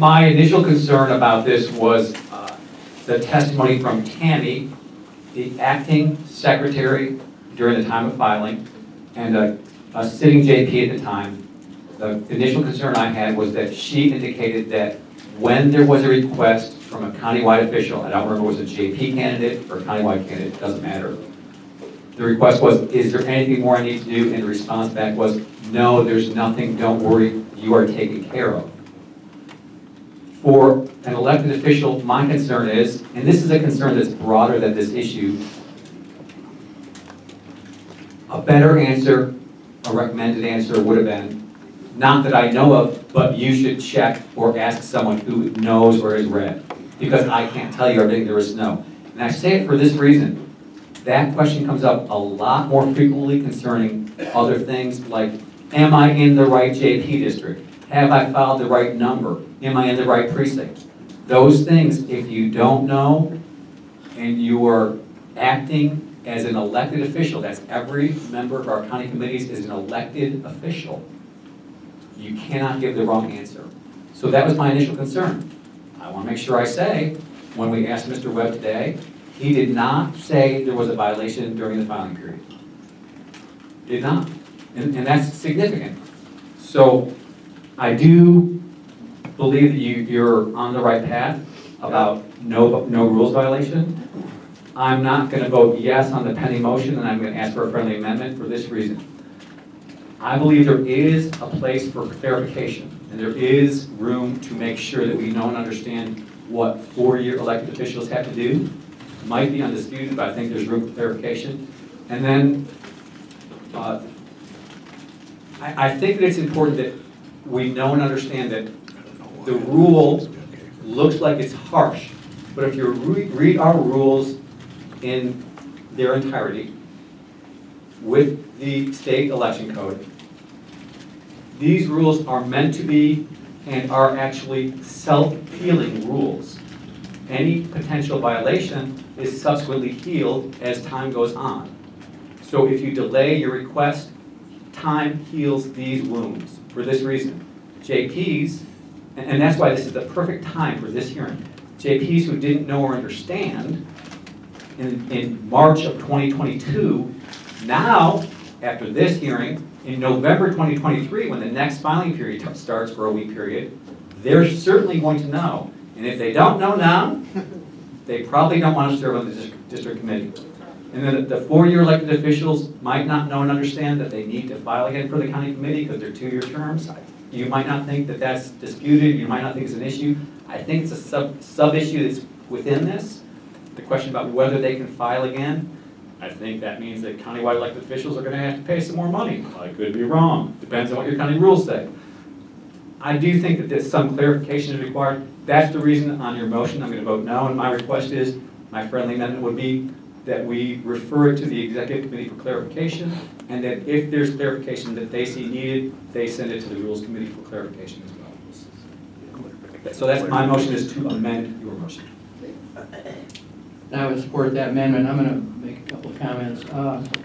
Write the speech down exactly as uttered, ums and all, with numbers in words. my initial concern about this was uh, the testimony from Tammy, the acting secretary during the time of filing, and a, a sitting J P at the time. The initial concern I had was that she indicated that when there was a request from a countywide official, I don't remember if it was a J P candidate or a countywide candidate, it doesn't matter. The request was, is there anything more I need to do? And the response back was, no, there's nothing, don't worry, you are taken care of. For an elected official, my concern is, and this is a concern that's broader than this issue, a better answer, a recommended answer would have been, not that I know of, but you should check or ask someone who knows or has read, because I can't tell you everything there is to know. And I say it for this reason. That question comes up a lot more frequently concerning other things like, am I in the right J P district? Have I filed the right number? Am I in the right precinct? Those things, if you don't know and you are acting as an elected official, that's every member of our county committees is an elected official, you cannot give the wrong answer. So that was my initial concern. I want to make sure I say, when we asked Mister Webb today, he did not say there was a violation during the filing period. Did not. And, and that's significant. So I do believe that you, you're on the right path about no, no rules violation. I'm not going to vote yes on the pending motion, and I'm going to ask for a friendly amendment for this reason. I believe there is a place for clarification, and there is room to make sure that we know and understand what four-year elected officials have to do. Might be undisputed, but I think there's room for clarification. And then uh, I, I think that it's important that we know and understand that the rule looks like it's harsh, but if you re read our rules in their entirety with the state election code, these rules are meant to be and are actually self-healing rules. Any potential violation is subsequently healed as time goes on. So if you delay your request, time heals these wounds. For this reason, J Ps, and that's why this is the perfect time for this hearing, J Ps who didn't know or understand in, in March of twenty twenty-two, now, after this hearing, in November twenty twenty-three, when the next filing period starts for a week period, they're certainly going to know. And if they don't know now, they probably don't want to serve on the district committee. And then the four-year elected officials might not know and understand that they need to file again for the county committee because they're two-year terms. You might not think that that's disputed. You might not think it's an issue. I think it's a sub, sub-issue that's within this. The question about whether they can file again, I think that means that countywide elected officials are going to have to pay some more money. I could be wrong. Depends on what your county rules say. I do think that there's some clarification is required. That's the reason on your motion I'm going to vote no, and my request is, my friendly amendment would be that we refer it to the Executive Committee for clarification, and that if there's clarification that they see needed, they send it to the Rules Committee for clarification as well. So that's my motion, is to amend your motion. I would support that amendment. I'm going to make a couple of comments. Uh,